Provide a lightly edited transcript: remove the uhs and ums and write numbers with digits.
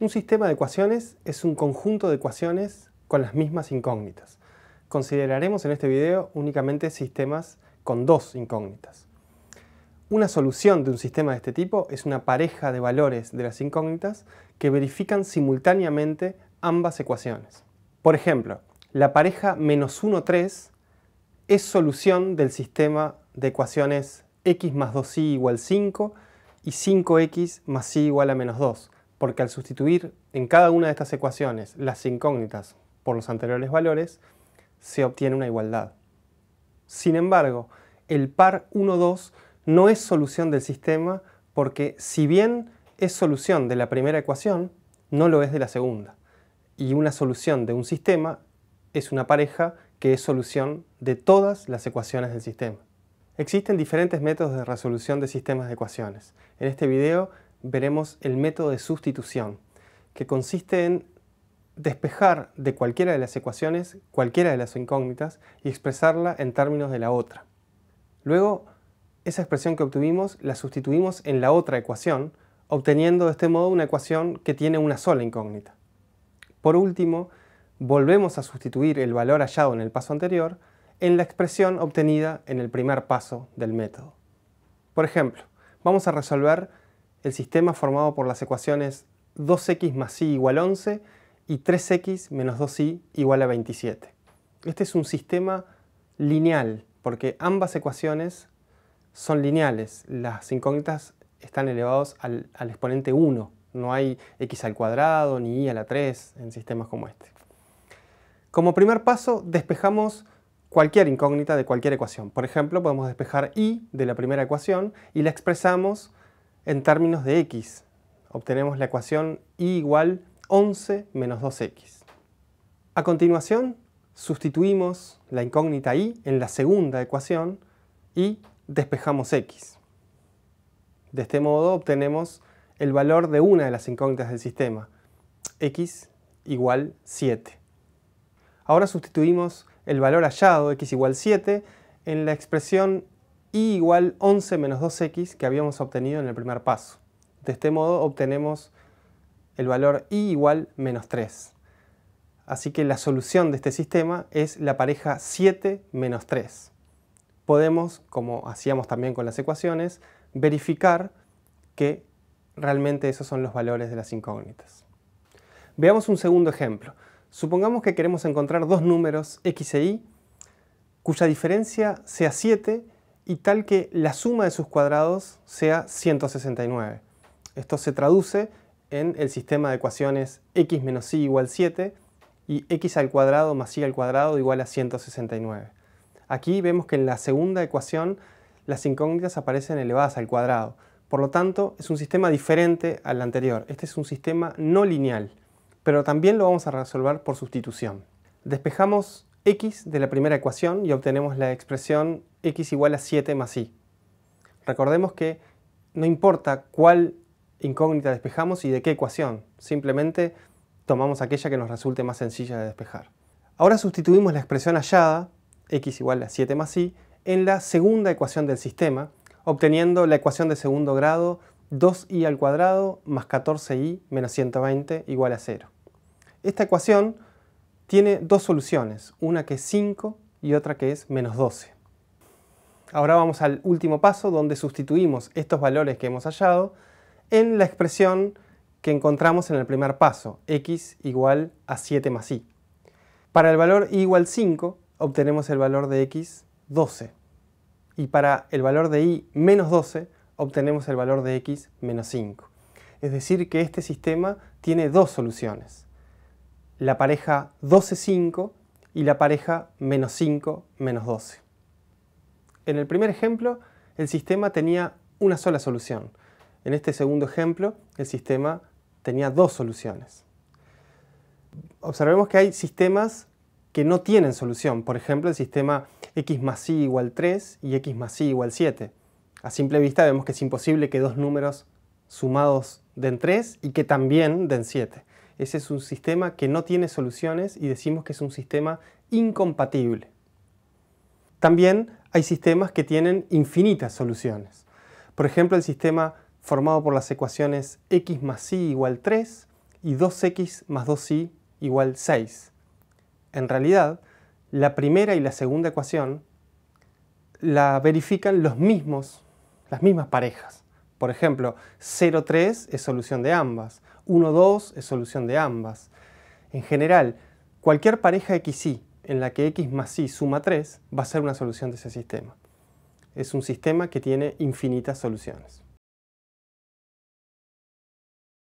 Un sistema de ecuaciones es un conjunto de ecuaciones con las mismas incógnitas. Consideraremos en este video únicamente sistemas con dos incógnitas. Una solución de un sistema de este tipo es una pareja de valores de las incógnitas que verifican simultáneamente ambas ecuaciones. Por ejemplo, la pareja -1,3 es solución del sistema de ecuaciones x más 2y igual 5 y 5x más y igual a -2. Porque al sustituir en cada una de estas ecuaciones las incógnitas por los anteriores valores, se obtiene una igualdad. Sin embargo, el par 1,2 no es solución del sistema porque, si bien es solución de la primera ecuación, no lo es de la segunda. Y una solución de un sistema es una pareja que es solución de todas las ecuaciones del sistema. Existen diferentes métodos de resolución de sistemas de ecuaciones. En este video veremos el método de sustitución, que consiste en despejar de cualquiera de las ecuaciones cualquiera de las incógnitas y expresarla en términos de la otra. Luego, esa expresión que obtuvimos la sustituimos en la otra ecuación, obteniendo de este modo una ecuación que tiene una sola incógnita. Por último, volvemos a sustituir el valor hallado en el paso anterior en la expresión obtenida en el primer paso del método. Por ejemplo, vamos a resolver el sistema formado por las ecuaciones 2x más y igual 11 y 3x menos 2y igual a 27. Este es un sistema lineal, porque ambas ecuaciones son lineales. Las incógnitas están elevadas al exponente 1. No hay x al cuadrado ni y a la 3 en sistemas como este. Como primer paso, despejamos cualquier incógnita de cualquier ecuación. Por ejemplo, podemos despejar y de la primera ecuación y la expresamos en términos de x. Obtenemos la ecuación y igual 11 menos 2x. A continuación, sustituimos la incógnita y en la segunda ecuación y despejamos x. De este modo obtenemos el valor de una de las incógnitas del sistema, x igual 7. Ahora sustituimos el valor hallado, x igual 7, en la expresión y igual 11 menos 2x que habíamos obtenido en el primer paso. De este modo obtenemos el valor y igual menos 3. Así que la solución de este sistema es la pareja 7 menos 3. Podemos, como hacíamos también con las ecuaciones, verificar que realmente esos son los valores de las incógnitas. Veamos un segundo ejemplo. Supongamos que queremos encontrar dos números x e y cuya diferencia sea 7 y tal que la suma de sus cuadrados sea 169. Esto se traduce en el sistema de ecuaciones x menos y igual 7 y x al cuadrado más y al cuadrado igual a 169. Aquí vemos que en la segunda ecuación las incógnitas aparecen elevadas al cuadrado. Por lo tanto, es un sistema diferente al anterior. Este es un sistema no lineal, pero también lo vamos a resolver por sustitución. Despejamos x de la primera ecuación y obtenemos la expresión x igual a 7 más y. Recordemos que no importa cuál incógnita despejamos y de qué ecuación, simplemente tomamos aquella que nos resulte más sencilla de despejar. Ahora sustituimos la expresión hallada, x igual a 7 más y, en la segunda ecuación del sistema, obteniendo la ecuación de segundo grado 2y al cuadrado más 14y menos 120 igual a 0. Esta ecuación tiene dos soluciones, una que es 5 y otra que es menos 12. Ahora vamos al último paso, donde sustituimos estos valores que hemos hallado en la expresión que encontramos en el primer paso, x igual a 7 más y. Para el valor y igual 5 obtenemos el valor de x 12 y para el valor de y menos 12 obtenemos el valor de x menos 5. Es decir, que este sistema tiene dos soluciones, la pareja 12,5 y la pareja menos 5 menos 12. En el primer ejemplo, el sistema tenía una sola solución. En este segundo ejemplo, el sistema tenía dos soluciones. Observemos que hay sistemas que no tienen solución. Por ejemplo, el sistema x más y igual 3 y x más y igual 7. A simple vista vemos que es imposible que dos números sumados den 3 y que también den 7. Ese es un sistema que no tiene soluciones y decimos que es un sistema incompatible. También hay sistemas que tienen infinitas soluciones. Por ejemplo, el sistema formado por las ecuaciones x más y igual 3 y 2x más 2y igual 6. En realidad, la primera y la segunda ecuación la verifican las mismas parejas. Por ejemplo, 0,3 es solución de ambas, 1,2 es solución de ambas. En general, cualquier pareja xy en la que x más y suma 3 va a ser una solución de ese sistema. Es un sistema que tiene infinitas soluciones.